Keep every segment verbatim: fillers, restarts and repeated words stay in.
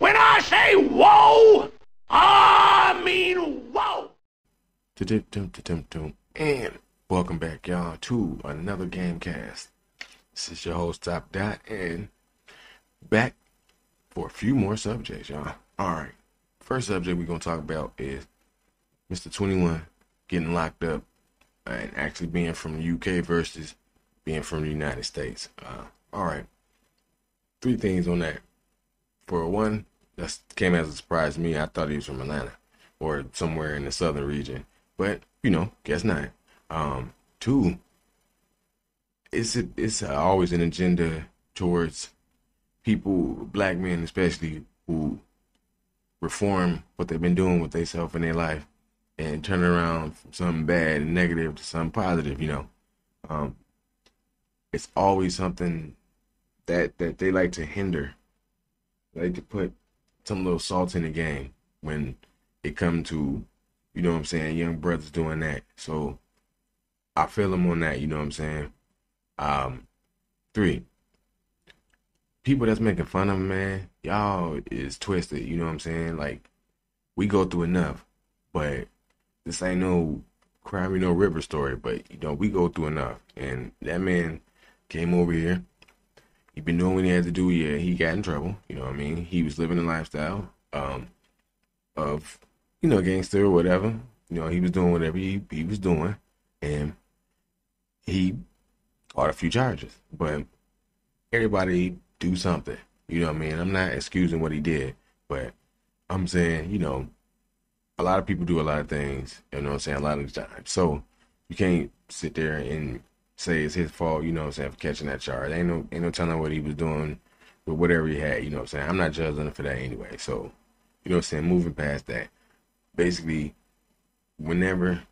When I say whoa, I mean whoa. And welcome back, y'all, to another GameCast. This is your host, Top Dot, and back for a few more subjects, y'all. All right. First subject we're going to talk about is Mister twenty-one getting locked up and actually being from the U K versus being from the United States. Uh, all right. Three things on that. For one, that came as a surprise to me. I thought he was from Atlanta or somewhere in the southern region. But, you know, guess not. Um, two, it's, a, it's a, always an agenda towards people, black men especially, who reform what they've been doing with themselves in their life and turn around from something bad and negative to something positive, you know. Um, it's always something that that they like to hinder. They like to put some little salt in the game when it comes to, you know what I'm saying, young brothers doing that. So I feel them on that, you know what I'm saying. Um, three, people that's making fun of them, man, y'all is twisted, you know what I'm saying? Like, we go through enough, but this ain't no Cry Me No River story, but, you know, we go through enough. And that man came over here. He been doing what he had to do. Yeah, he got in trouble, you know what I mean? He was living a lifestyle um, of, you know, gangster or whatever. You know, he was doing whatever he, he was doing, and he caught a few charges. But everybody do something, you know what I mean? I'm not excusing what he did, but I'm saying, you know, a lot of people do a lot of things, you know what I'm saying, a lot of the time. So you can't sit there and say it's his fault, you know what I'm saying, for catching that charge. Ain't no ain't no telling what he was doing with whatever he had, you know what I'm saying? I'm not judging him for that anyway. So, you know what I'm saying, moving past that, basically, whenever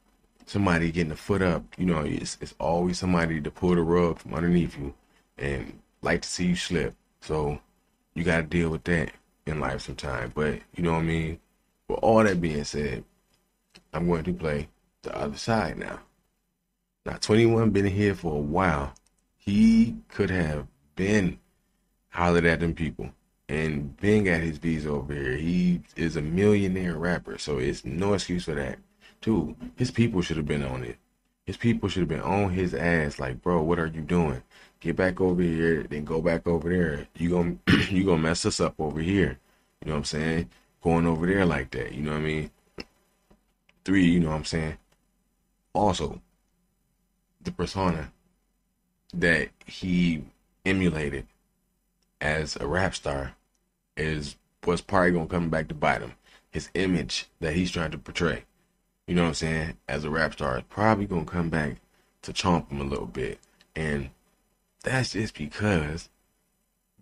somebody getting a foot up, you know, it's, it's always somebody to pull the rug from underneath you and like to see you slip. So you got to deal with that in life sometime. But you know what I mean? With all that being said, I'm going to play the other side now. Now, twenty-one been here for a while. He could have been hollered at them people and been got his visa over here. He is a millionaire rapper, so it's no excuse for that. Two, his people should have been on it. His people should have been on his ass like, bro, what are you doing? Get back over here, then go back over there. You gonna, you gonna mess us up over here. You know what I'm saying? Going over there like that, you know what I mean? Three, you know what I'm saying? Also, the persona that he emulated as a rap star is what's probably gonna come back to bite him. His image that he's trying to portray, you know what I'm saying, as a rap star, is probably gonna come back to chomp him a little bit. And that's just because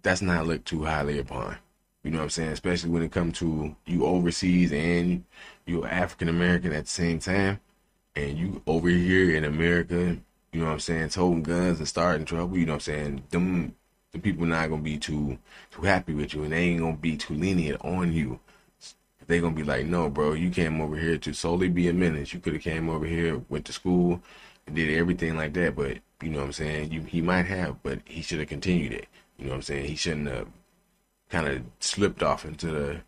that's not looked too highly upon. You know what I'm saying? Especially when it comes to you overseas and you're African-American at the same time. And you over here in America, you know what I'm saying, toting guns and starting trouble. You know what I'm saying? Them, the people not going to be too too happy with you. And they ain't going to be too lenient on you. They going to be like, no, bro, you came over here to solely be a menace. You could have came over here, went to school, and did everything like that. But you know what I'm saying? You, he might have, but he should have continued it. You know what I'm saying? He shouldn't have kind of slipped off into the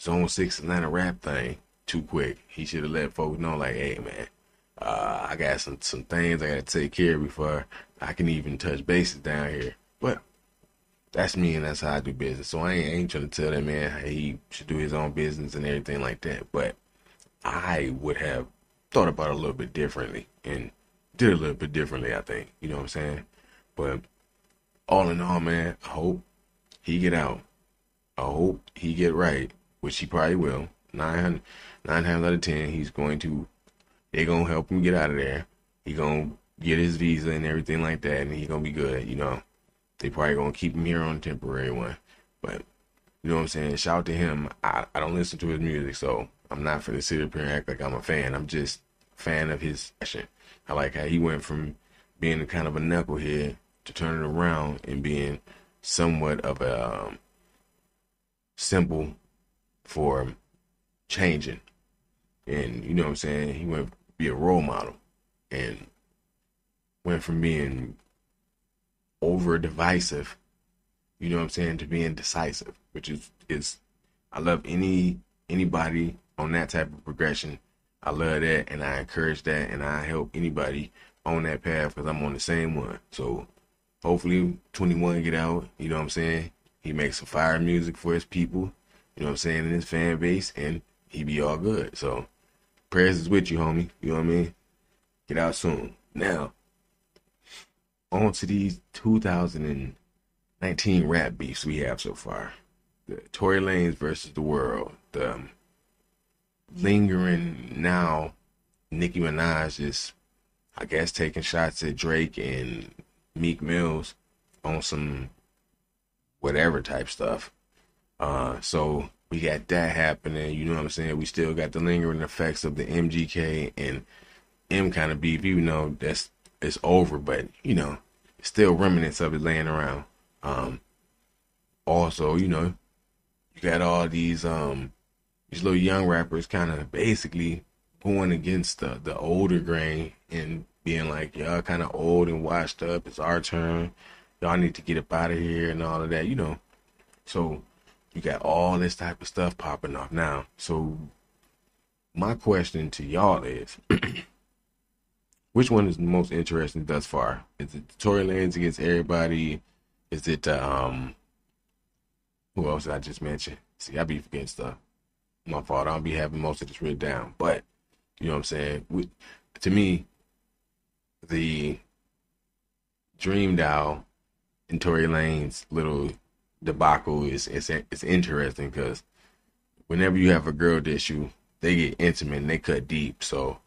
Zone six Atlanta rap thing too quick. He should have let folks know, like, hey, man, uh, I got some, some things I got to take care of before I can even touch bases down here. But that's me, and that's how I do business. So I ain't, I ain't trying to tell that man he should do his own business and everything like that. But I would have thought about it a little bit differently and did a little bit differently, I think. You know what I'm saying? But all in all, man, I hope he get out. I hope he get right, which he probably will. Nine, nine times out of ten, he's going to, they're going to help him get out of there. He going to get his visa and everything like that, and he going to be good, you know. They probably going to keep him here on a temporary one. But, you know what I'm saying? Shout out to him. I, I don't listen to his music, so I'm not finna sit up here and act like I'm a fan. I'm just a fan of his action. I like how he went from being kind of a knucklehead to turning around and being somewhat of a um, symbol for changing. And you know what I'm saying? He went to be a role model and went from being over divisive, you know what I'm saying, to being decisive, which is, is I love any anybody on that type of progression. I love that, and I encourage that, and I help anybody on that path because I'm on the same one. So hopefully twenty-one get out, you know what I'm saying? He makes some fire music for his people, you know what I'm saying, and his fan base, and he be all good. So prayers is with you, homie. You know what I mean? Get out soon. Now, on to these two thousand nineteen rap beefs we have so far. The Tory Lanez versus The World. The um, lingering now, Nicki Minaj is, I guess, taking shots at Drake and Meek Mills on some whatever type stuff. Uh, so we got that happening. You know what I'm saying? We still got the lingering effects of the M G K and M kind of beef, even though that's it's over, but you know, still remnants of it laying around. Um, also, you know, you got all these um these little young rappers kind of basically going against the the older grain and being like, y'all kind of old and washed up. It's our turn. Y'all need to get up out of here and all of that. You know, so you got all this type of stuff popping off now. So my question to y'all is. Which one is the most interesting thus far? Is it Tory Lanez against everybody? Is it, um, who else did I just mention? See, I be forgetting stuff. My fault. I don't be having most of this written down. But, you know what I'm saying? We, to me, the Dream Doll and Tory Lanez's little debacle is, is, is interesting because whenever you have a girl issue, they get intimate and they cut deep. So,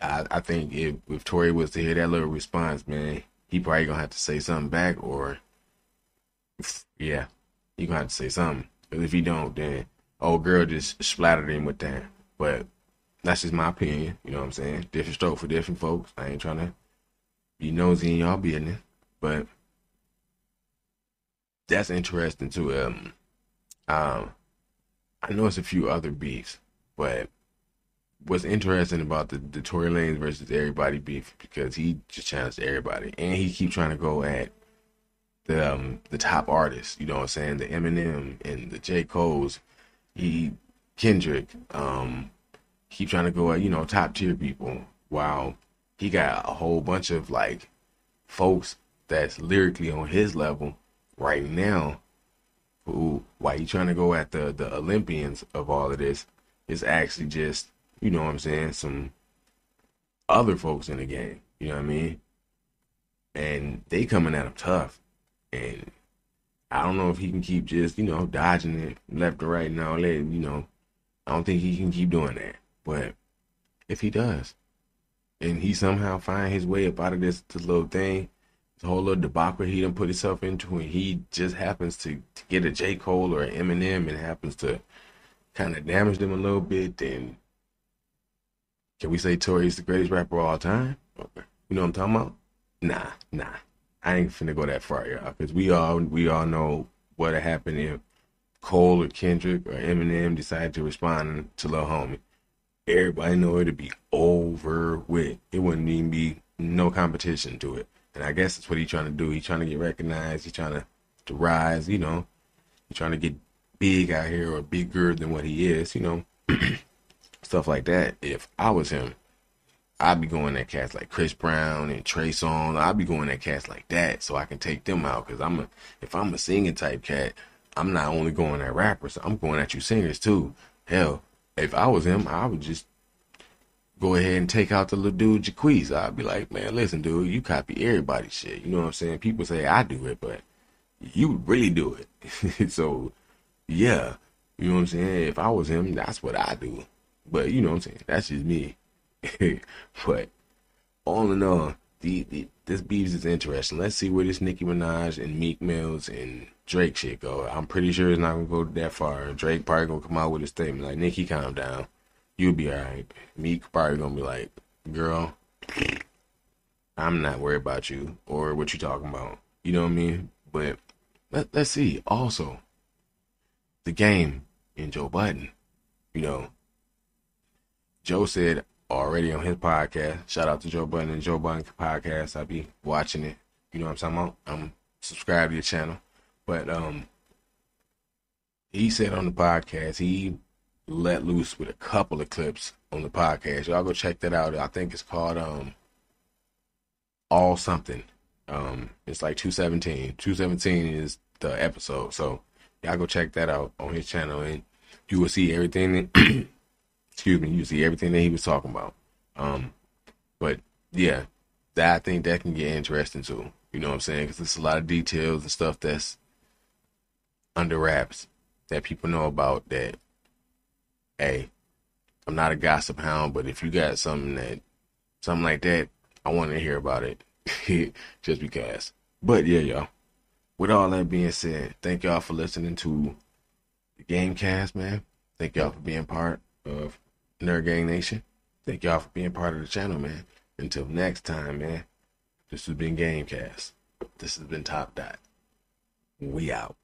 I, I think if, if Tory was to hear that little response, man, he probably gonna have to say something back, or yeah, he gonna have to say something. Because if he don't, then old girl just splattered him with that. But that's just my opinion. You know what I'm saying? Different stroke for different folks. I ain't trying to be nosy in y'all business, but that's interesting too. Um, um, I know it's a few other beefs, but. What's interesting about the, the Tory Lanez versus everybody beef because he just challenged everybody and he keep trying to go at the um, the top artists, you know what I'm saying? The Eminem and the J. Cole's, he Kendrick, um, keep trying to go at, you know, top tier people while he got a whole bunch of like folks that's lyrically on his level right now. Who, why he trying to go at the, the Olympians of all of this is actually just. You know what I'm saying? Some other folks in the game. You know what I mean? And they coming at him tough. And I don't know if he can keep just, you know, dodging it left to right and all that. You know, I don't think he can keep doing that. But if he does, and he somehow find his way up out of this, this little thing, this whole little debacle he done put himself into, and he just happens to, to get a J. Cole or an Eminem and happens to kind of damage them a little bit, then... Can we say Tory's the greatest rapper of all time? You know what I'm talking about? Nah, nah. I ain't finna go that far, y'all. Because we all, we all know what would happen if Cole or Kendrick or Eminem decided to respond to Lil Homie. Everybody know it'd be over with. It wouldn't even be no competition to it. And I guess that's what he's trying to do. He's trying to get recognized. He's trying to, to rise, you know. He's trying to get big out here or bigger than what he is, you know. Stuff like that. If I was him, I'd be going at cats like Chris Brown and Trey Songz. I'd be going at cats like that so I can take them out. Cause I'm a, if I'm a singing type cat, I'm not only going at rappers, I'm going at you singers too. Hell, if I was him, I would just go ahead and take out the little dude Jacquees. I'd be like, man, listen, dude, you copy everybody's shit. You know what I'm saying? People say I do it, but you really do it. So yeah, you know what I'm saying? If I was him, that's what I do. But you know what I'm saying? That's just me. But all in all, the, the this beefs is interesting. Let's see where this Nicki Minaj and Meek Mills and Drake shit go. I'm pretty sure it's not gonna go that far. Drake probably gonna come out with a statement like, "Nicki, calm down. You'll be alright." Meek probably gonna be like, "Girl, I'm not worried about you or what you talking about." You know what I mean? But let let's see. Also, the game and Joe Budden. You know. Joe said already on his podcast, shout out to Joe Budden and Joe Budden Podcast. I be watching it. You know what I'm talking about? I'm subscribed to your channel. But um, he said on the podcast, he let loose with a couple of clips on the podcast. Y'all go check that out. I think it's called um, All Something. Um, it's like two seventeen. two seventeen is the episode. So y'all go check that out on his channel, and you will see everything that, excuse me, you see everything that he was talking about. Um, but yeah, that, I think that can get interesting too. You know what I'm saying? Because there's a lot of details and stuff that's under wraps that people know about that, hey, I'm not a gossip hound, but if you got something that, something like that, I want to hear about it. Just because. But yeah, y'all. With all that being said, thank y'all for listening to the GameCast, man. Thank y'all for being part of Nerd Gang Nation. Thank y'all for being part of the channel, man. Until next time, man. This has been GameCast. This has been Top Dot. We out.